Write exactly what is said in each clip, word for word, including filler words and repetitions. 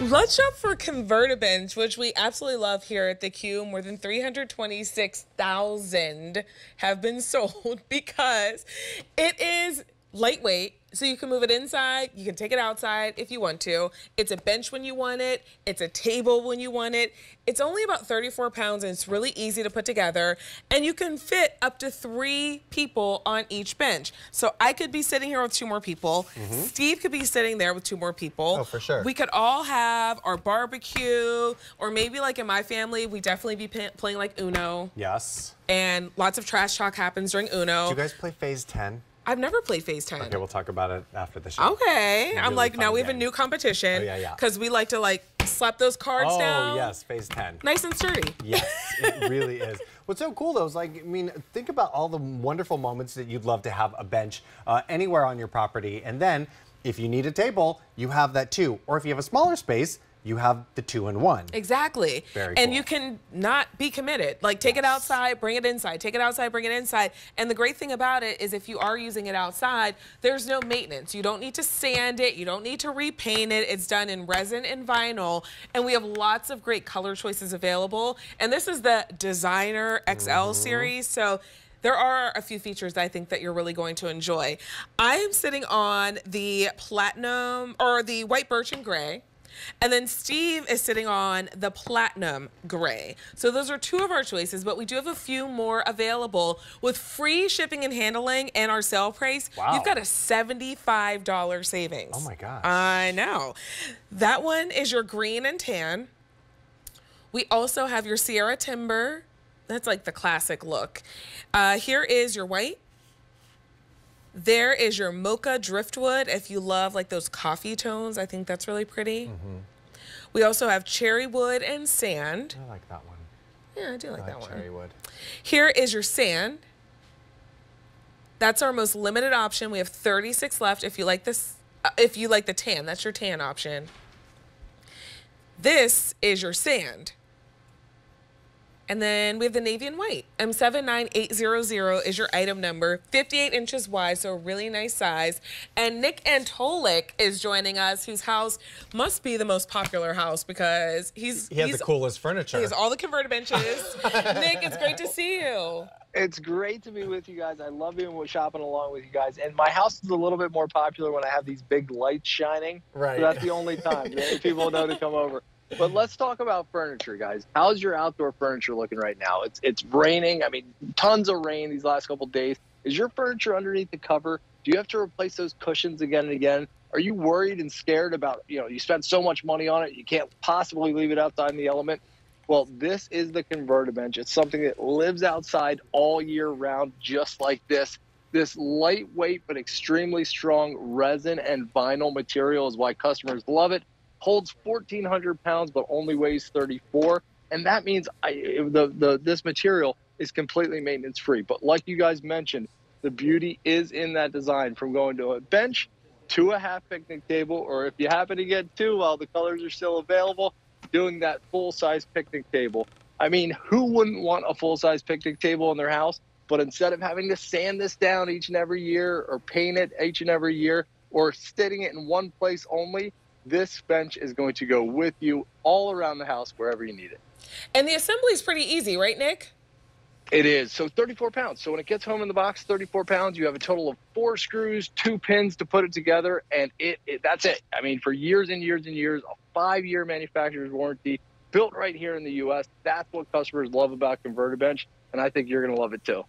Let's shop for Convert-A-Bench, which we absolutely love here at the Q. More than three hundred twenty-six thousand have been sold because it is lightweight, so you can move it inside, you can take it outside if you want to. It's a bench when you want it, it's a table when you want it. It's only about thirty-four pounds and it's really easy to put together, and you can fit up to three people on each bench. So I could be sitting here with two more people, mm-hmm. Steve could be sitting there with two more people. Oh, for sure. We could all have our barbecue, or maybe like in my family, we definitely be playing like Uno. Yes. And lots of trash talk happens during Uno. Do you guys play Phase ten? I've never played Phase ten. Okay, we'll talk about it after the show. Okay. Really I'm like, now we have game. a new competition. Oh, yeah, yeah. Because we like to, like, slap those cards oh, down. Oh, yes, Phase ten. Nice and sturdy. Yes, it really is. What's so cool, though, is, like, I mean, think about all the wonderful moments that you'd love to have a bench uh, anywhere on your property. And then, if you need a table, you have that, too. Or if you have a smaller space, you have the two-in-one. Exactly. Very and cool. You can not be committed. Like, take yes. it outside, bring it inside. Take it outside, bring it inside. And the great thing about it is if you are using it outside, there's no maintenance. You don't need to sand it. You don't need to repaint it. It's done in resin and vinyl. And we have lots of great color choices available. And this is the Designer X L mm-hmm. series. So there are a few features I think that you're really going to enjoy. I am sitting on the platinum, or the white birch and gray. And then Steve is sitting on the platinum gray. So those are two of our choices, but we do have a few more available with free shipping and handling and our sale price. Wow. You've got a seventy-five dollar savings. Oh my gosh. I know. That one is your green and tan. We also have your Sierra Timber. That's like the classic look. Uh, here is your white. There is your mocha driftwood, if you love like those coffee tones. I think that's really pretty. Mm-hmm. We also have cherry wood and sand. I like that one. Yeah, I do like, I like that cherry one. wood. Here is your sand. That's our most limited option. We have thirty-six left. If you like this, uh, if you like the tan, that's your tan option. This is your sand. And then we have the navy and white. M seven nine eight hundred is your item number, fifty-eight inches wide, so a really nice size. And Nick Antolik is joining us, whose house must be the most popular house because he's- He has he's, the coolest furniture. He has all the converter benches. Nick, it's great to see you. It's great to be with you guys. I love being shopping along with you guys. And my house is a little bit more popular when I have these big lights shining. Right. So that's the only time that people know to come over. But let's talk about furniture, guys. How's your outdoor furniture looking right now? It's it's raining. I mean, tons of rain these last couple of days. Is your furniture underneath the cover? Do you have to replace those cushions again and again? Are you worried and scared about, you know, you spent so much money on it, you can't possibly leave it outside in the element? Well, this is the Convert-A-Bench. It's something that lives outside all year round, just like this. This lightweight but extremely strong resin and vinyl material is why customers love it. Holds fourteen hundred pounds, but only weighs thirty-four. And that means I, the, the, this material is completely maintenance-free. But like you guys mentioned, the beauty is in that design, from going to a bench to a half picnic table, or if you happen to get two while the colors are still available, doing that full-size picnic table. I mean, who wouldn't want a full-size picnic table in their house? But instead of having to sand this down each and every year, or paint it each and every year, or sitting it in one place only, this bench is going to go with you all around the house wherever you need it. And the assembly is pretty easy, right, Nick? It is. So thirty-four pounds. So when it gets home in the box, thirty-four pounds, you have a total of four screws, two pins to put it together, and it, it that's it. I mean, for years and years and years, a five-year manufacturer's warranty, built right here in the U S That's what customers love about Convert-A-Bench. And I think you're going to love it, too.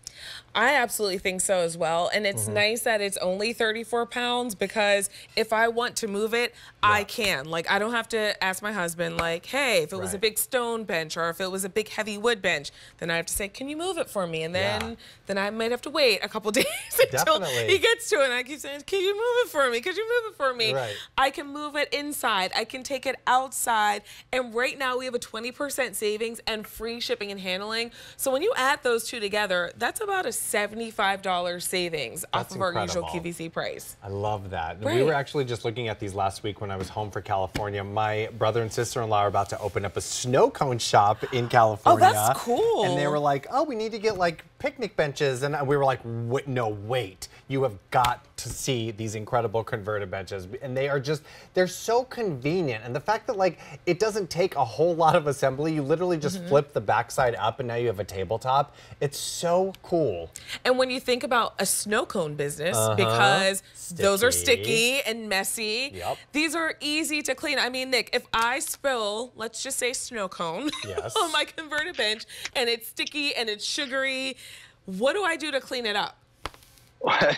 I absolutely think so as well. And it's mm-hmm. nice that it's only thirty-four pounds, because if I want to move it, yeah. I can. Like, I don't have to ask my husband, like, hey, if it right. was a big stone bench, or if it was a big heavy wood bench, then I have to say, can you move it for me? And then yeah. then I might have to wait a couple days until Definitely. he gets to it. And I keep saying, can you move it for me? Could you move it for me? Right. I can move it inside. I can take it outside. And right now we have a twenty percent savings and free shipping and handling. So when you add those two together, that's about a seventy-five dollar savings that's off of incredible. our usual Q V C price. I love that. Right. We were actually just looking at these last week when I was home for California. My brother and sister-in-law are about to open up a snow cone shop in California. Oh, that's cool. And they were like, oh, we need to get like picnic benches, and we were like, wait, no, wait, you have got to see these incredible Convert-A-Benches, and they are just, they're so convenient, and the fact that like it doesn't take a whole lot of assembly, you literally just mm-hmm. flip the backside up and now you have a tabletop. It's so cool. And when you think about a snow cone business, uh-huh. because sticky. Those are sticky and messy, yep. these are easy to clean. I mean, Nick, if I spill, let's just say snow cone yes. on my Convert-A-Bench, and it's sticky and it's sugary, what do I do to clean it up?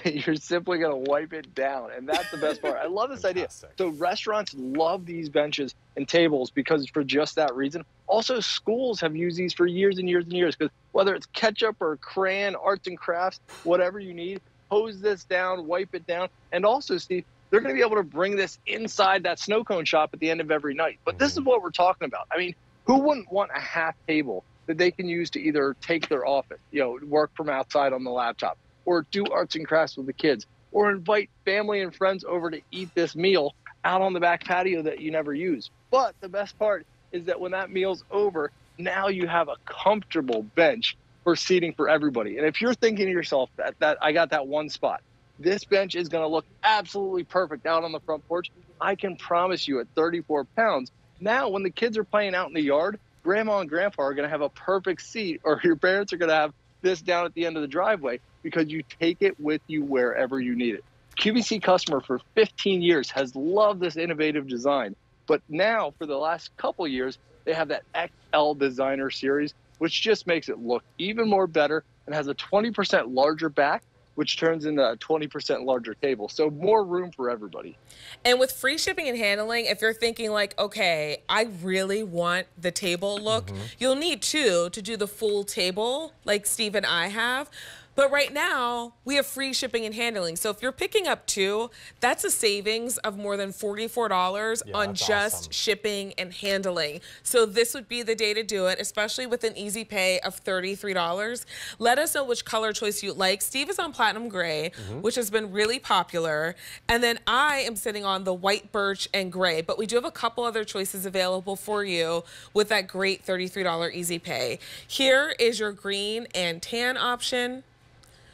You're simply going to wipe it down, and that's the best part. I love this Fantastic. idea. So restaurants love these benches and tables because for just that reason. Also, schools have used these for years and years and years because whether it's ketchup or crayon, arts and crafts, whatever you need, hose this down, wipe it down. And also, Steve, they're going to be able to bring this inside that snow cone shop at the end of every night. But this is what we're talking about. I mean, who wouldn't want a half table that they can use to either take their office, you know, work from outside on the laptop, or do arts and crafts with the kids, or invite family and friends over to eat this meal out on the back patio that you never use. But the best part is that when that meal's over, now you have a comfortable bench for seating for everybody. And if you're thinking to yourself, that, that I got that one spot, this bench is gonna look absolutely perfect out on the front porch. I can promise you at thirty-four pounds, now when the kids are playing out in the yard, grandma and grandpa are gonna have a perfect seat, or your parents are gonna have this down at the end of the driveway, because you take it with you wherever you need it. Q V C customer for fifteen years has loved this innovative design, but now for the last couple years, they have that X L Designer Series, which just makes it look even more better and has a twenty percent larger back, which turns into a twenty percent larger table. So more room for everybody. And with free shipping and handling, if you're thinking like, okay, I really want the table look, mm-hmm. you'll need two to do the full table like Steve and I have. But right now, we have free shipping and handling. So if you're picking up two, that's a savings of more than forty-four dollars yeah, on just awesome. shipping and handling. So this would be the day to do it, especially with an easy pay of thirty-three dollars. Let us know which color choice you like. Steve is on platinum gray, mm-hmm. which has been really popular. And then I am sitting on the white birch and gray, but we do have a couple other choices available for you with that great thirty-three dollar easy pay. Here is your green and tan option.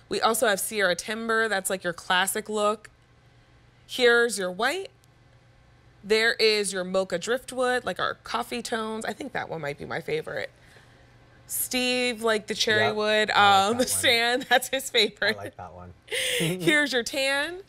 We also have Sierra Timber, that's like your classic look. Here's your white. There is your mocha driftwood, like our coffee tones. I think that one might be my favorite. Steve, like the cherry yep, wood, I like um, that sand, that's his favorite. I like that one. Here's your tan.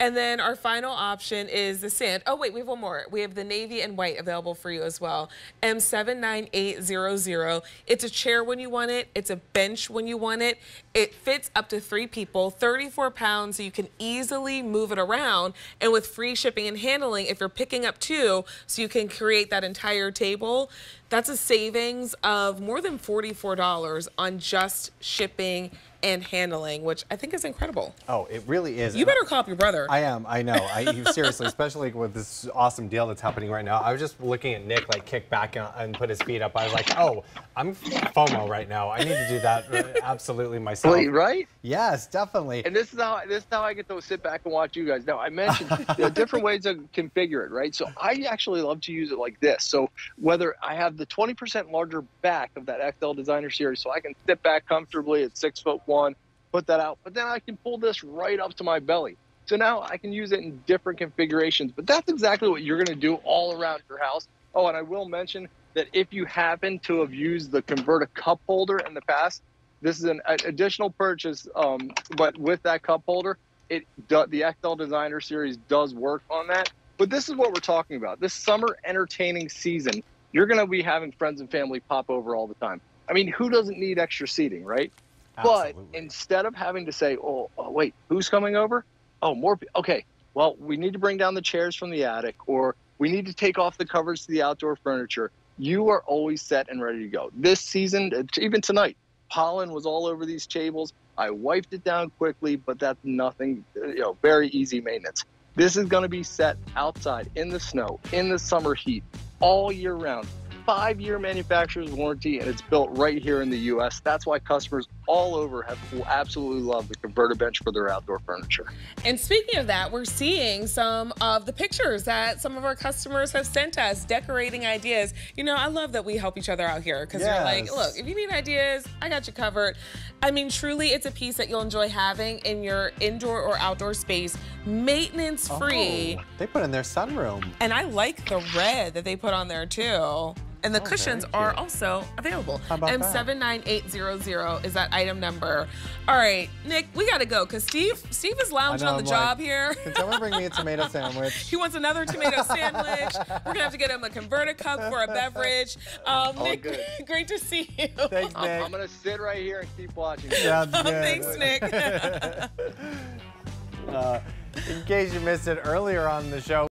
And then our final option is the sand. Oh wait, we have one more. We have the navy and white available for you as well. M seven nine eight zero zero. It's a chair when you want it. It's a bench when you want it. It fits up to three people, thirty-four pounds, so you can easily move it around. And with free shipping and handling, if you're picking up two, so you can create that entire table, that's a savings of more than forty-four dollars on just shipping and handling, which I think is incredible. Oh, it really is. You and better I, call up your brother. I am, I know. I, you, seriously, especially with this awesome deal that's happening right now. I was just looking at Nick like kick back and, and put his feet up. I was like, oh, I'm FOMO right now. I need to do that absolutely myself. Wait, right? Yes, definitely. And this is how this is how I get to sit back and watch you guys. Now, I mentioned there are different ways to configure it, right? So I actually love to use it like this. So whether I have the twenty percent larger back of that X L Designer Series, so I can sit back comfortably at six foot one, One, put that out, but then I can pull this right up to my belly. So now I can use it in different configurations, but that's exactly what you're gonna do all around your house. Oh, and I will mention that if you happen to have used the Convert-A cup holder in the past, this is an additional purchase, um, but with that cup holder, it do, the X L Designer Series does work on that. But this is what we're talking about. This summer entertaining season, you're gonna be having friends and family pop over all the time. I mean, who doesn't need extra seating, right? But Absolutely. instead of having to say, oh, oh, wait, who's coming over? Oh, more people. Okay, well, we need to bring down the chairs from the attic, or we need to take off the covers to the outdoor furniture. You are always set and ready to go. This season, even tonight, pollen was all over these tables. I wiped it down quickly, but that's nothing, you know, very easy maintenance. This is going to be set outside in the snow, in the summer heat, all year round. Five-year manufacturer's warranty, and it's built right here in the U S That's why customers all over have, will absolutely love the Convert-A-Bench for their outdoor furniture. And speaking of that, we're seeing some of the pictures that some of our customers have sent us, decorating ideas. You know, I love that we help each other out here, because yes. we're like, look, if you need ideas, I got you covered. I mean, truly, it's a piece that you'll enjoy having in your indoor or outdoor space, maintenance free. Oh, they put in their sunroom. And I like the red that they put on there too. And the oh, cushions are also available. How about M seven nine eight zero zero that? Is that item number. All right, Nick, we gotta go, because Steve Steve is lounging know, on the I'm job like, here. Can someone bring me a tomato sandwich? He wants another tomato sandwich. We're gonna have to get him a Convert-A cup for a beverage. Um, Nick, good. Great to see you. Thanks, Nick. I'm gonna sit right here and keep watching. Sounds good. Thanks, Nick. uh, in case you missed it earlier on the show,